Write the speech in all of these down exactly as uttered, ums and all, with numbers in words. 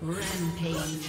Rampage.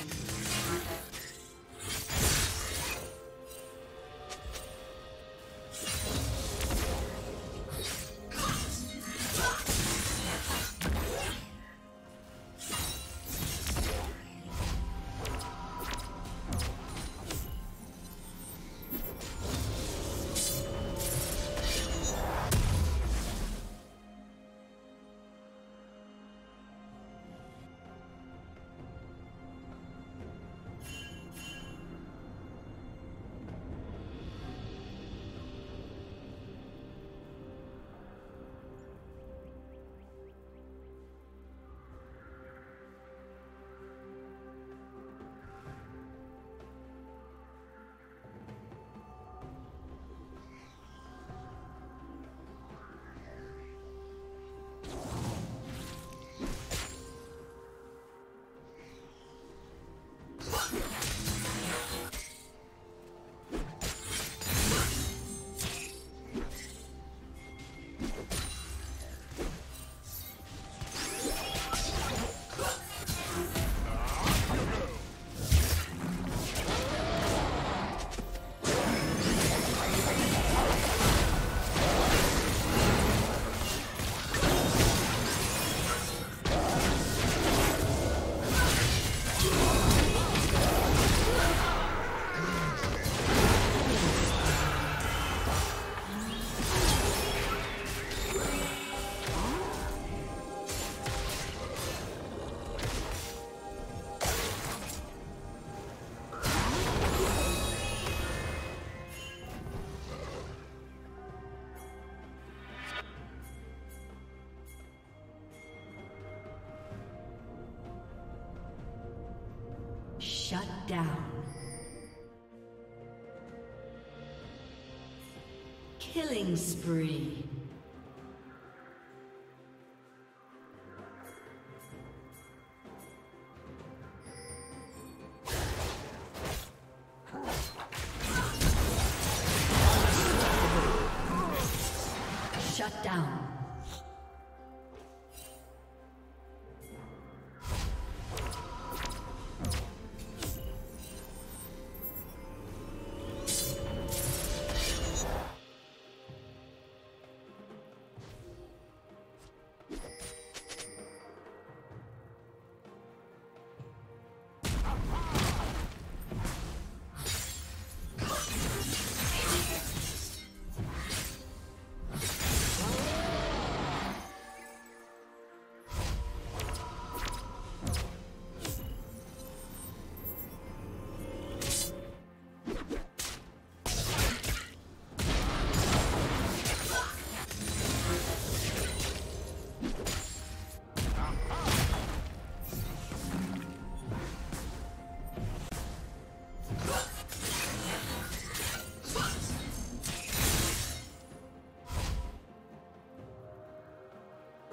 down. Killing spree. Shut down.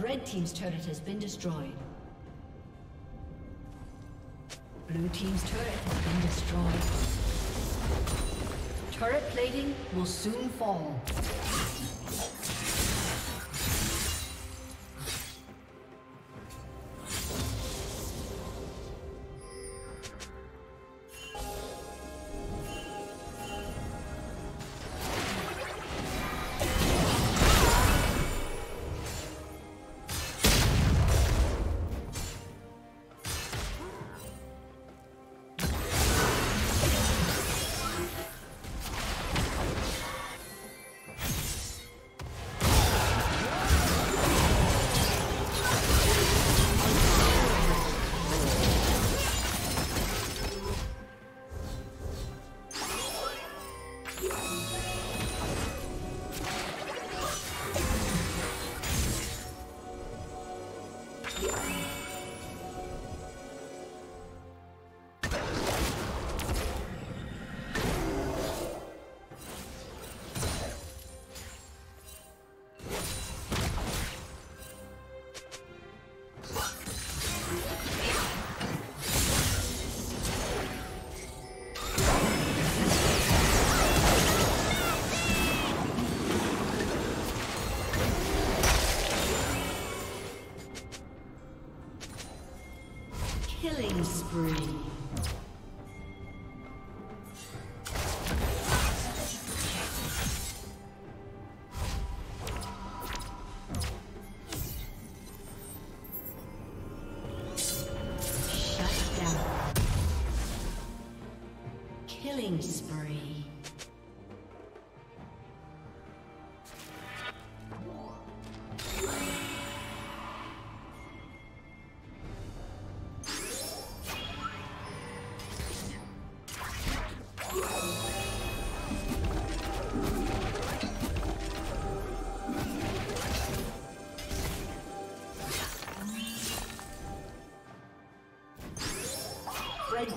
Red team's turret has been destroyed. Blue team's turret has been destroyed. Turret plating will soon fall. Killing spree. Red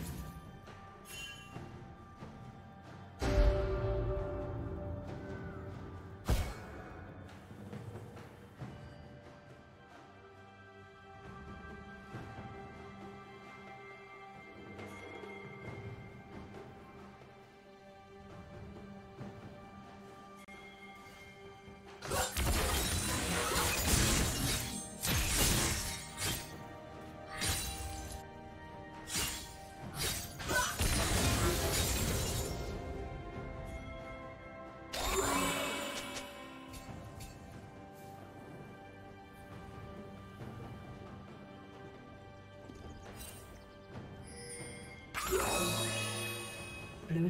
Blue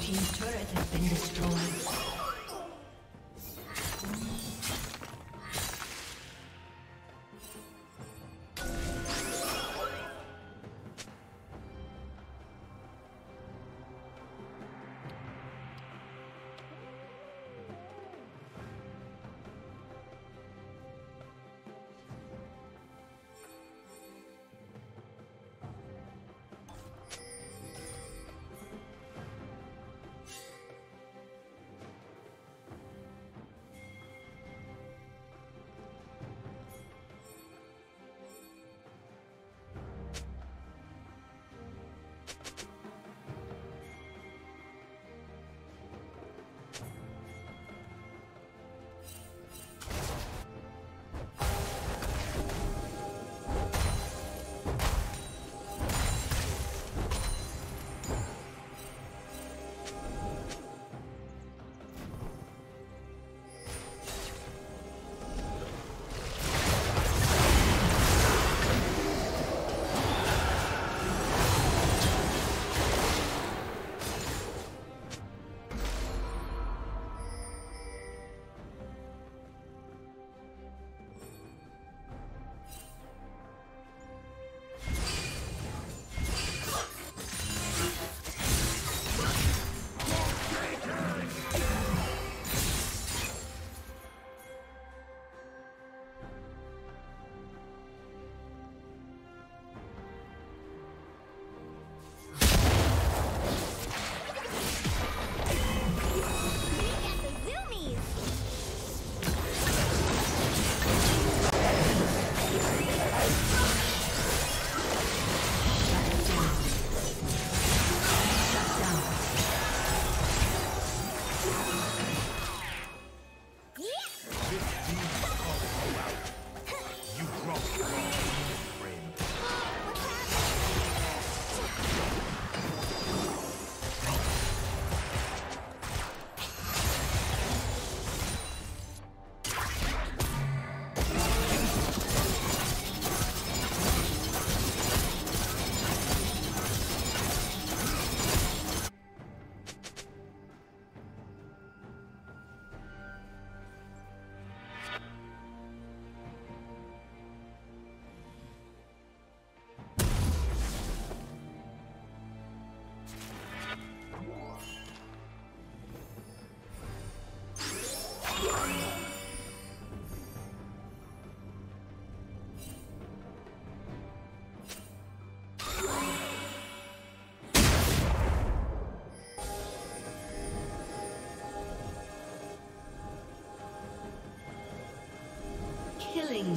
Team's turret has been destroyed.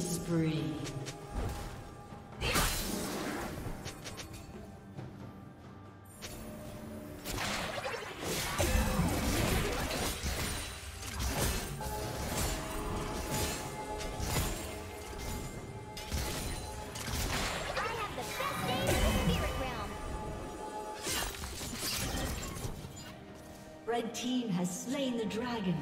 Killing spree. Red team has slain the dragon.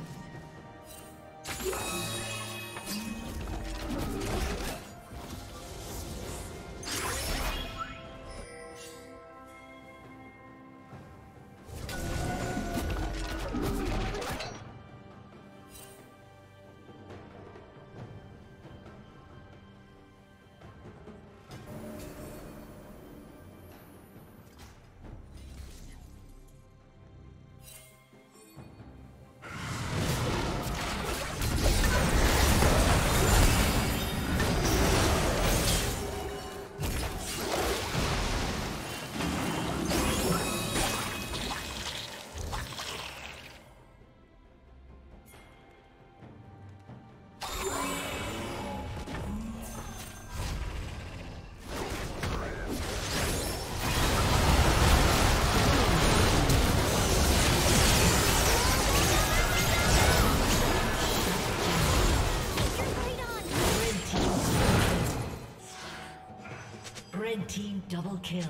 Team double kill.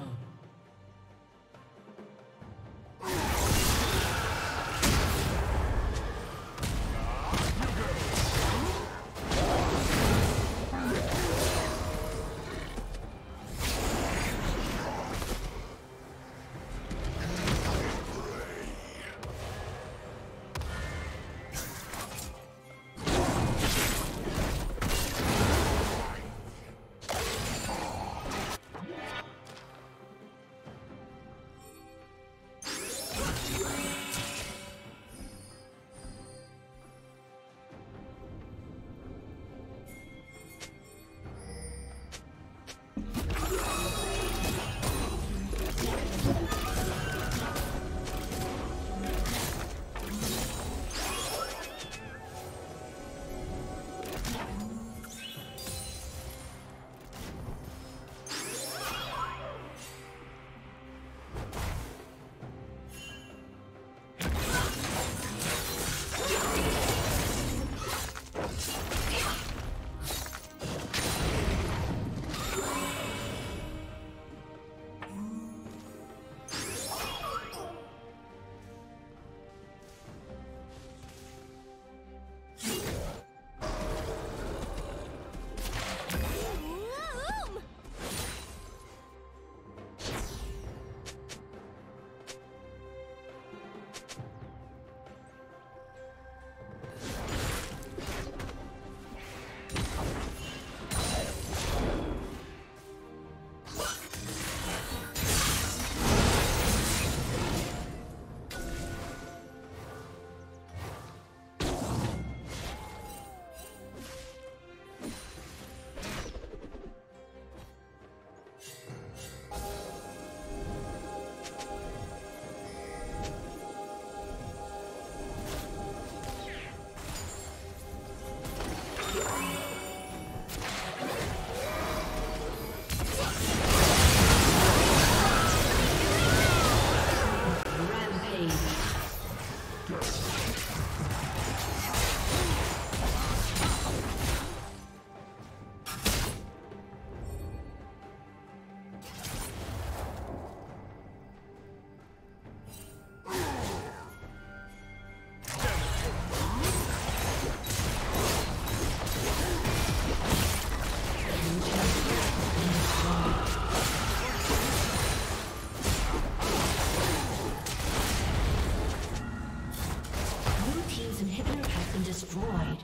Destroyed.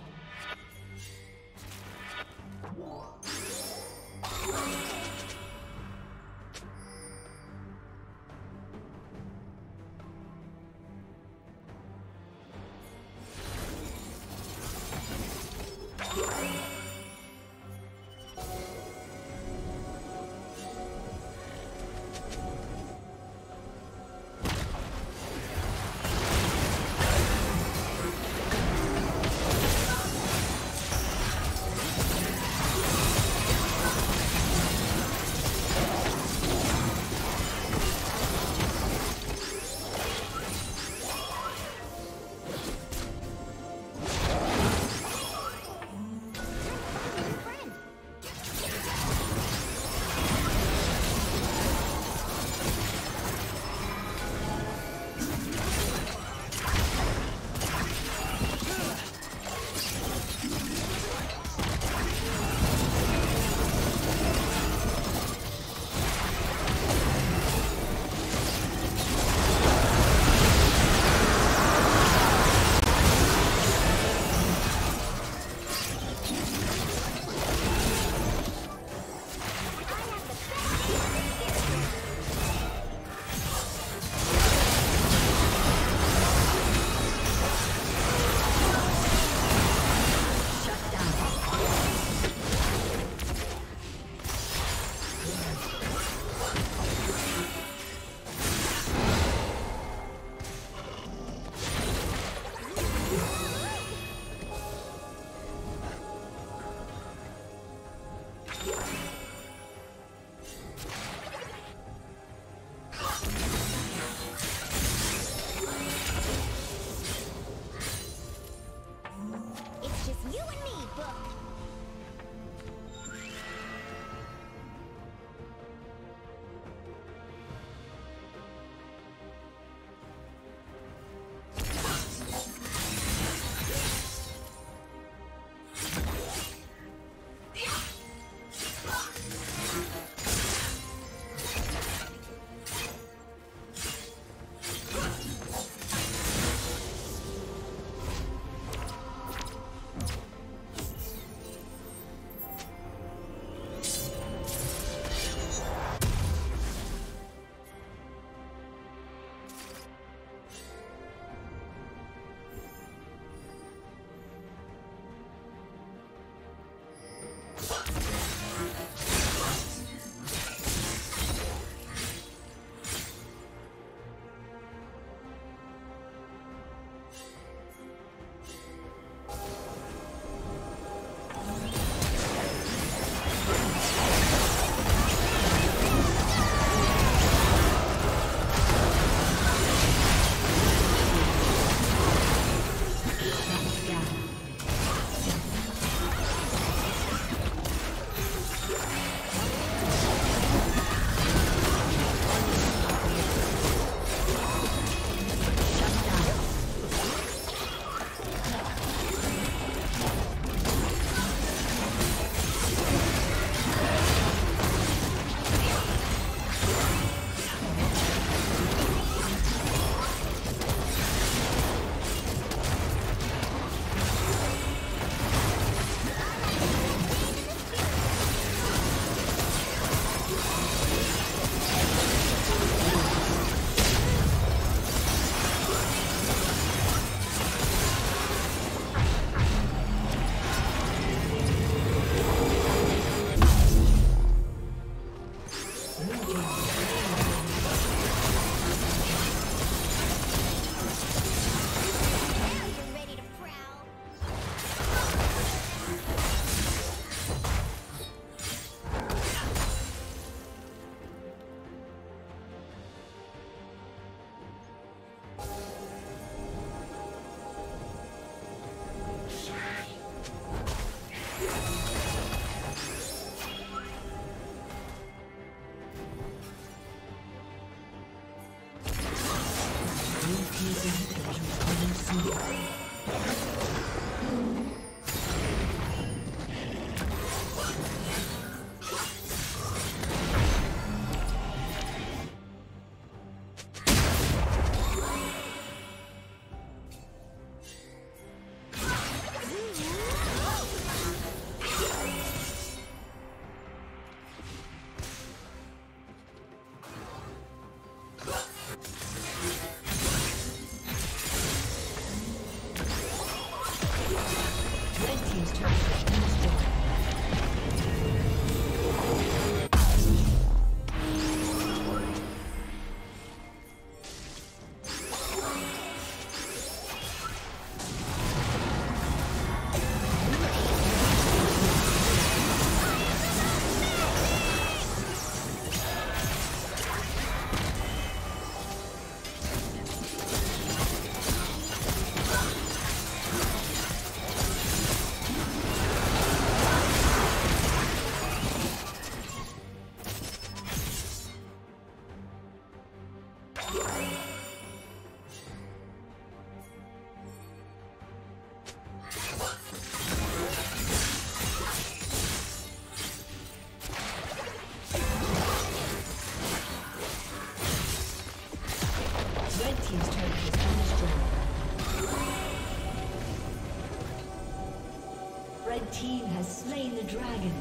Red team has slain the dragon.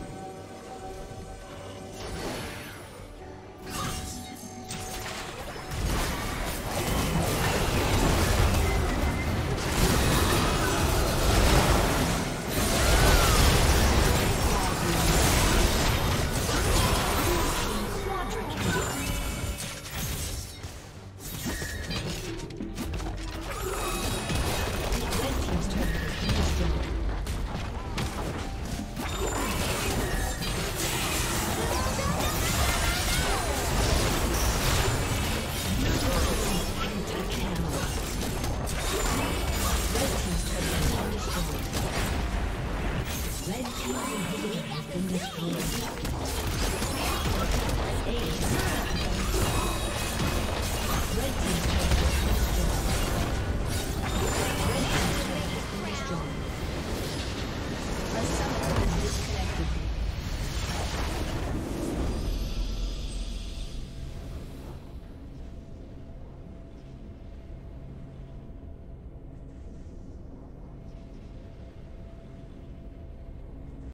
Red team has been destroyed.